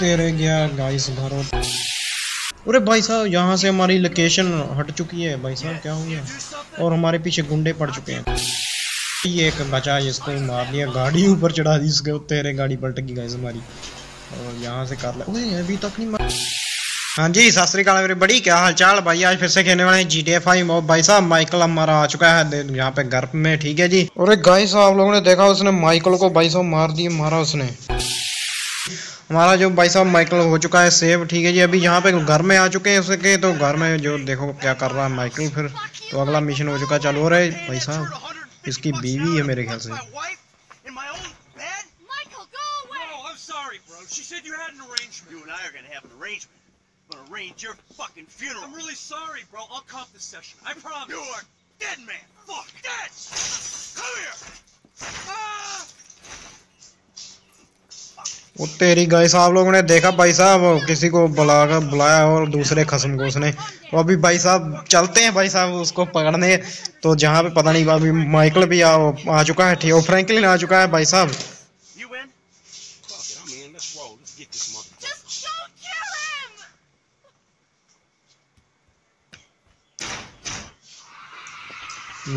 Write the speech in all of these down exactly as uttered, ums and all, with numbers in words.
देखते रह गया गाइस भरो। अरे भाई साहब यहाँ से हमारी लोकेशन हट चुकी है भाई साहब, क्या हो गया? और हमारे पीछे गुंडे पड़ चुके हैं। ये एक बचा जिसको मार लिया, गाड़ी ऊपर चढ़ा दी इसके, तेरे गाड़ी पलट गई गाइस हमारी। और यहाँ से कार ले अभी तक नहीं मार। हाँ जी सत श्री अकाल मेरे बड़ी, क्या हाल चाल भाई? आज फिर से खेलने वाले हैं जी टी ए फाइव। और भाई साहब माइकल हमारा आ चुका है यहाँ पे घर में, ठीक है जी। और गाइस आप लोगों ने देखा उसने माइकल को भाई साहब मार दिया, मारा उसने। हमारा जो भाई साहब माइकल हो चुका है सेव, ठीक है जी। अभी यहाँ पे घर में आ चुके हैं उसके, तो घर में जो देखो क्या कर रहा है माइकल। फिर तो अगला मिशन हो चुका है चालू हो रहा है भाई साहब। इसकी बीवी है मेरे ख्याल से। I'm gonna arrange your fucking funeral. I'm really sorry, bro. I'll cop this session. I promise. You are dead, man. Fuck. Dead. Come here. Ah! वो तेरी गाइस आप लोगों ने देखा भाई साहब किसी को बुलाकर बुलाया और दूसरे खसम को उसने। तो अभी भाई साहब चलते हैं भाई साहब उसको पकड़ने। तो जहाँ पे पता नहीं अभी माइकल भी आ, आ चुका है, ठीक है। फ्रैंकलिन आ चुका है भाई साहब।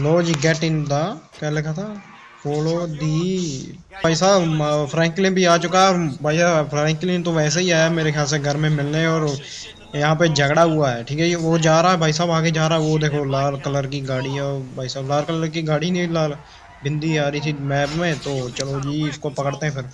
लो जी गेट इन द, क्या लिखा था, फॉलो दी। भाई साहब फ्रैंकलिन भी आ चुका है भाई। फ्रैंकलिन तो वैसे ही आया मेरे ख्याल से घर में मिलने, और यहाँ पे झगड़ा हुआ है, ठीक है। वो जा रहा है भाई साहब, आगे जा रहा है। वो देखो लाल कलर की गाड़ी है भाई साहब, लाल कलर की गाड़ी नहीं, लाल बिंदी आ रही थी मैप में। तो चलो जी इसको पकड़ते हैं फिर।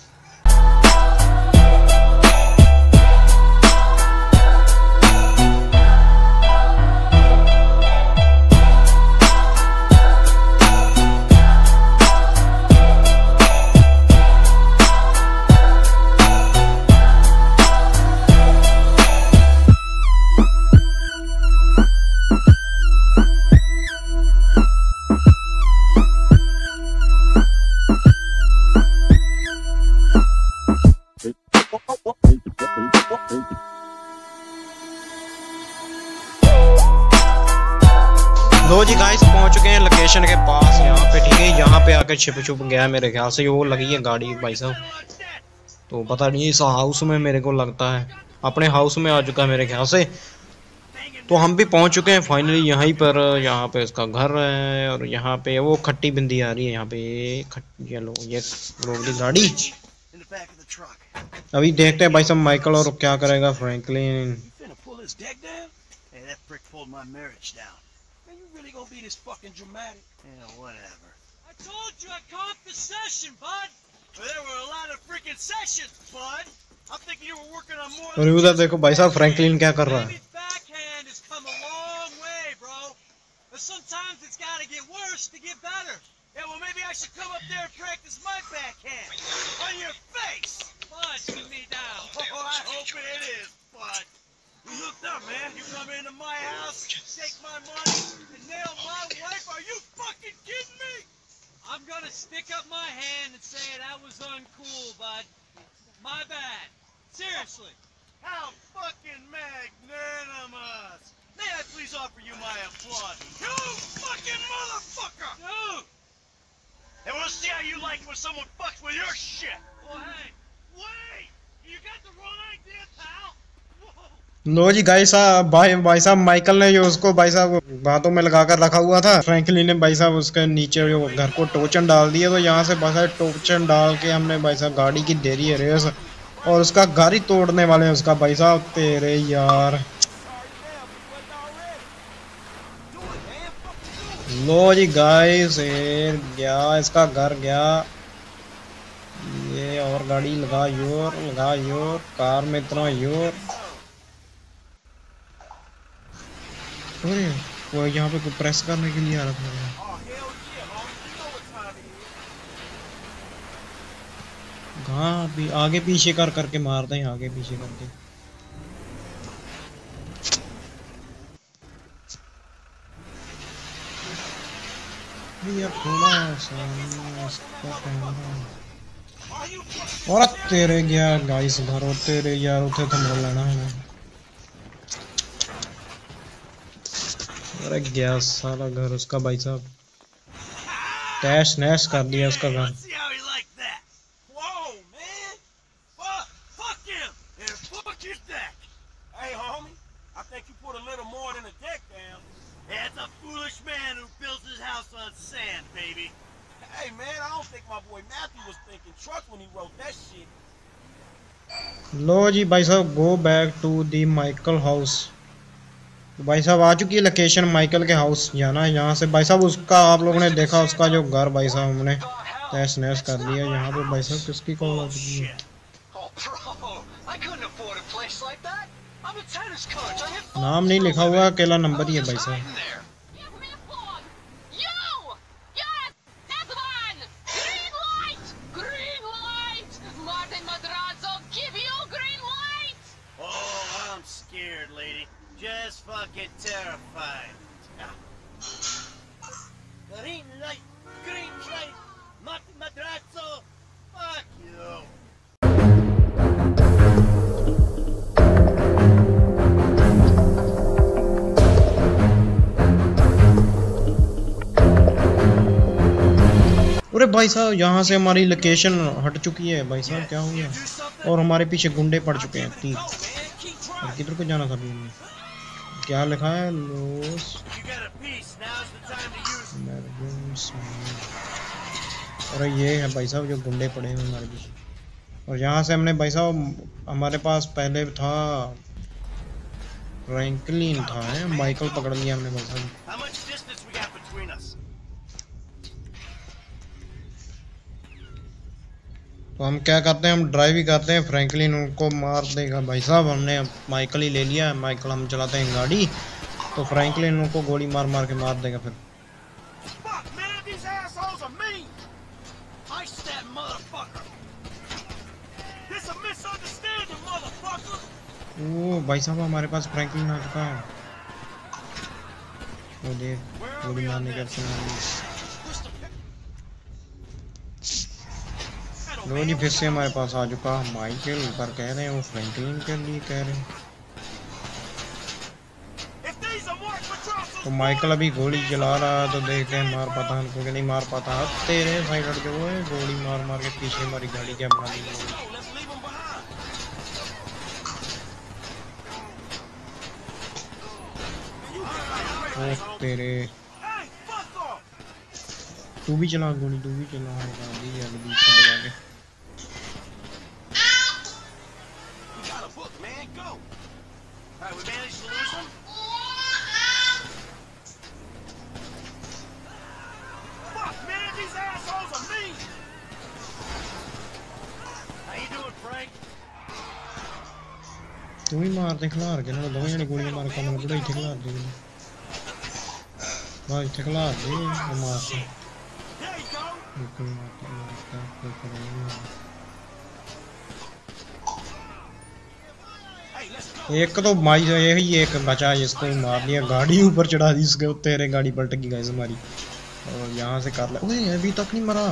लो जी गाइस पहुंच चुके हैं लोकेशन के पास यहाँ पे, ठीक है। यहाँ पे आकर छिप छुप गया है मेरे ख्याल से, वो लगी है गाड़ी भाई साहब। तो पता नहीं इस हाउस में मेरे को लगता है अपने हाउस में आ चुका है मेरे ख्याल से। तो हम भी पहुंच चुके हैं फाइनली यहीं पर। यहाँ पे इसका घर है और यहाँ पे वो खट्टी बिंदी आ रही है यहाँ पे खट, ये लो ये रोकली गाड़ी। अभी देखते हैं भाई साहब माइकल और क्या करेगा Franklin. Really gonna be this fucking dramatic? Yeah, whatever. I told you I caught the session, bud. Well, there were a lot of freaking sessions, bud. I'm thinking you were working on more. और उधर देखो भाई साहब Franklin क्या कर रहा है। Backhand has come a long way, bro. But sometimes it's gotta get worse to get better. Yeah, well maybe I should come up there and practice my backhand on your face. Bud, you me down. Oh, I hope it is, bud. You looked up, man. You come into my house, take my money, and nail my wife. Are you fucking kidding me? I'm gonna stick up my hand and say that was uncool, bud. My bad. Seriously. How fucking magnanimous. May I please offer you my applause? You fucking motherfucker! Dude! And we'll see how you like it when someone fucks with your shit. Well, hey, wait! You got the wrong idea, pal. Whoa! लो जी guys भाई भाई साहब Michael ने जो उसको भाई साहब बातों में लगाकर रखा हुआ था, फ्रैंकलिन ने भाई साहब उसके नीचे जो घर को टोचन डाल दिया। तो यहाँ से भाई साहब टोचन डाल के हमने भाई साहब गाड़ी की दे रही है रेस, और उसका गाड़ी तोड़ने वाले हैं उसका भाई साहब। तेरे यार लो जी गाइस गया इसका घर गया ये, और गाड़ी लगा योर लगा योर कार में इतना योर। अरे वो यहाँ पे प्रेस करने के लिए आ रहा था। हाँ भी आगे पीछे कर करके मारते हैं, आगे पीछे करके। और तेरे गया गाइस भरो, तेरे यार उठे तो मर लेना है। अरे गया सारा घर उसका भाई साहब, टैश नैश कर दिया उसका घर। think you put a little more than a deck down. That's a foolish man who builds his house on sand, baby. Hey, man, I don't think my boy Matthew was thinking trucks when he wrote that shit. लो जी भाई साहब go back to the Michael house. भाई साहब आ चुकी है location Michael के house जाना है यहाँ से। भाई साहब उसका आप लोगों ने देखा उसका जो घर भाई साहब हमने तहस नहस कर दिया यहाँ पे भाई साहब। किसकी कॉल आ चुकी है? नाम नहीं लिखा हुआ अकेला नंबर ही है भाई साहब। Just fucking terrified. Green light, green light, Martin Madrazo, fuck you. अरे भाई साहब यहाँ से हमारी लोकेशन हट चुकी है भाई साहब, क्या हो गया? और हमारे पीछे गुंडे पड़ चुके हैं तीन। और किधर को जाना था भी हमें? क्या लिखा है? लॉस और ये है भाई साहब जो गुंडे पड़े हैं हमारे बीच। और यहाँ से हमने भाई साहब हमारे पास पहले था फ्रैंकलिन था है, माइकल पकड़ लिया हमने भाई साहब। तो हम क्या करते हैं, हम ड्राइव ही करते हैं, फ्रैंकलिन उनको मार देगा भाई साहब। हमने माइकल ही ले लिया है, माइकल हम चलाते हैं गाड़ी तो फ्रैंकलिन उनको गोली मार मार के मार देगा। फिर वो भाई साहब हमारे पास फ्रैंकलिन आ चुका है। वो देख गोली मारने के ऑप्शन। लो जी फिर से हमारे पास आ चुका माइकल। पर कह रहे हैं वो फ्रैंकलिन के लिए कह रहे हैं। तो माइकल अभी गोली चला रहा है तो देखते हैं मार पाता हमको कि नहीं मार पाता। अब तेरे साइड के वो है गोली मार मार के पीछे हमारी गाड़ी क्या बना दी। ओह तेरे तू भी चला गोली, तू भी चला गाड़ी यार। तू ही मार दे खिलार के ना, दो जने गोली मार के मैंने बुढ़ाई खिलार दी भाई, खिलार दी मार से। एक तो माई यही एक बचा जिसको मार लिया, गाड़ी ऊपर चढ़ा दी इसके। तेरे गाड़ी पलट गई गाइस हमारी। और यहाँ से काट लिया, अभी तक नहीं मरा।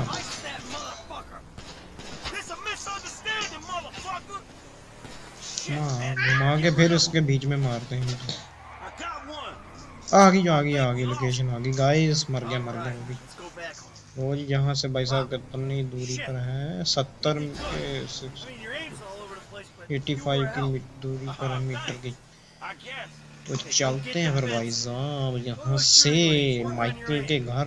हाँ घुमा के फिर उसके बीच में मारते हैं। आ गई आ गई आ गई लोकेशन आ गई गाइस। मर गया मर गया अभी। वो जी यहाँ से भाई साहब कितनी दूरी पर है? सत्तर एट्टी फाइव की दूरी पर है मीटर की। तो चलते हैं फिर भाई साहब यहाँ से माइकल के घर।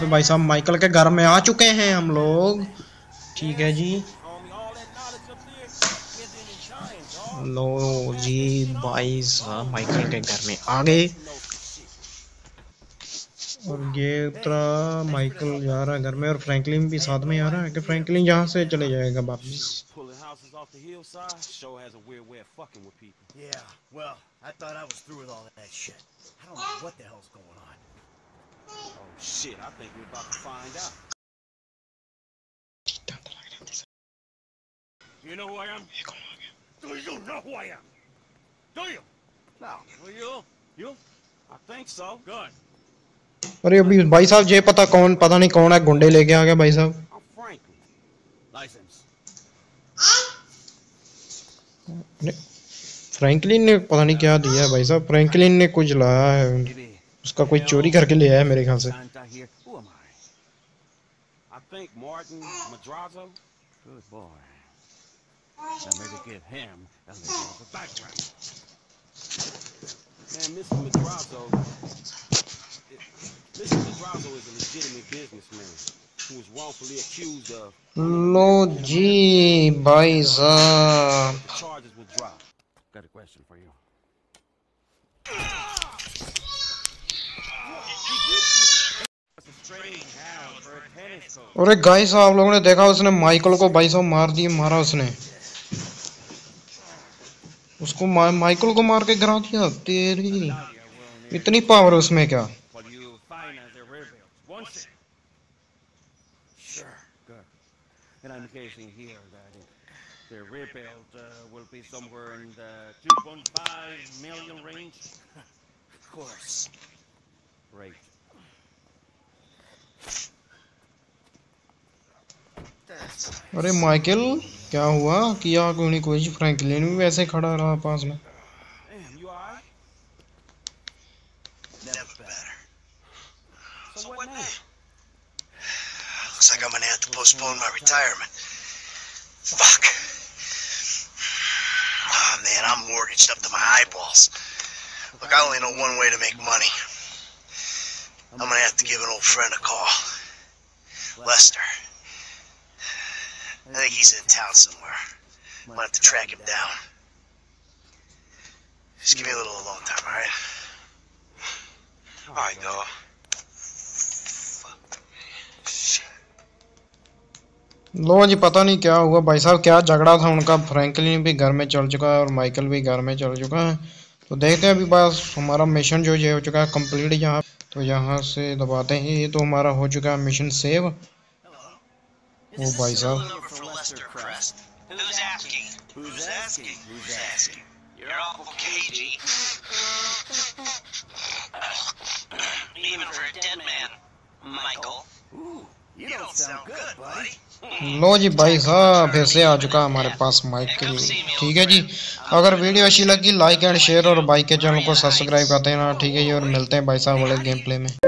पे भाई साहब माइकल के घर में आ चुके हैं हम लोग। ठीक है जी। लो जी भाई साहब माइकल के घर में आ गए। और ये उतरा माइकल जा रहा है घर में और फ्रैंकलिन भी साथ में आ रहा है कि फ्रैंकलिन यहाँ से चले जाएगा वापस। Oh shit, I think we're about to find out. Do you know who I am? Do you know who I am? Do you? No. You? You? I think so. Good. अरे अभी भाई साहब ये पता कौन पता नहीं कौन है गुंडे लेके आ गया भाई साहब. फ्रैंकलिन ने पता नहीं क्या दिया है भाई साहब. फ्रैंकलिन ने कुछ लाया है, उसका कोई चोरी करके ले आया है मेरे ख्याल से. I think Martin Madrazo. Good boy. Now maybe give him a little background. Man, Mister Madrazo, Mister Madrazo is a legitimate businessman who was wrongfully accused of. No, gee, bhai saab. The charges were dropped. Got a question for you. अरे guys आप लोगों ने देखा उसने Michael को भाई साहब मार दिया, मारा उसने उसको मा, माइकल को मार के गिरा दिया. तेरी इतनी पावर उसमें क्या. अरे माइकल क्या हुआ, किया क्यों नहीं कोई. फ्रैंकलिन भी वैसे खड़ा रहा पास में. I'm gonna have to give an old friend a call. Lester. I think he's in town somewhere. I'm gonna have to track him down. Just give me a little alone time, alright? Alright, go. लो जी पता नहीं क्या हुआ भाई साहब, क्या झगड़ा था उनका. फ्रैंकलिन भी घर में चल चुका है और माइकल भी घर में चल चुका है. तो देखते हैं अभी बस हमारा मिशन जो ये हो चुका है कंप्लीट. यहाँ तो यहाँ से दबाते हैं, ये तो हमारा हो चुका है मिशन सेव. वो भाई साहब लो जी भाई साहब फिर से आ चुका हमारे पास माइकल. ठीक है जी, अगर वीडियो अच्छी लगी लाइक एंड शेयर और भाई के चैनल को सब्सक्राइब कर देना. ठीक है जी, और मिलते हैं भाई साहब वाले गेम प्ले में.